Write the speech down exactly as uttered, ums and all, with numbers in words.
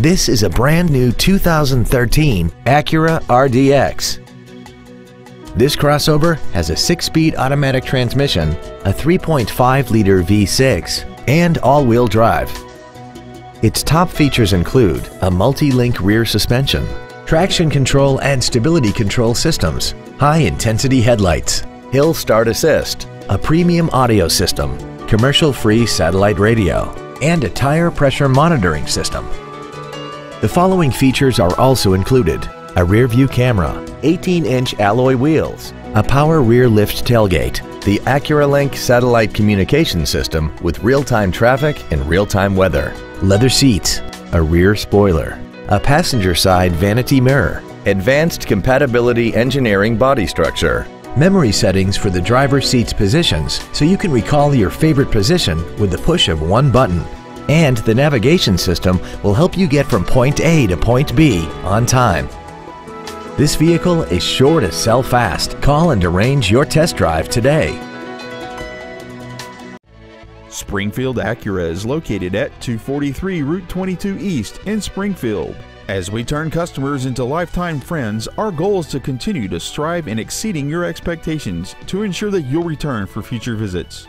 This is a brand new two thousand thirteen Acura R D X. This crossover has a six-speed automatic transmission, a three point five liter V six, and all-wheel drive. Its top features include a multi-link rear suspension, traction control and stability control systems, high-intensity headlights, hill start assist, a premium audio system, commercial-free satellite radio, and a tire pressure monitoring system. The following features are also included: a rear-view camera, eighteen inch alloy wheels, a power rear lift tailgate, the AcuraLink satellite communication system with real-time traffic and real-time weather, leather seats, a rear spoiler, a passenger side vanity mirror, advanced compatibility engineering body structure, memory settings for the driver's seat's positions so you can recall your favorite position with the push of one button, and the navigation system will help you get from point A to point B on time. This vehicle is sure to sell fast. Call and arrange your test drive today. Springfield Acura is located at two forty-three Route twenty-two East in Springfield. As we turn customers into lifetime friends, our goal is to continue to strive in exceeding your expectations to ensure that you'll return for future visits.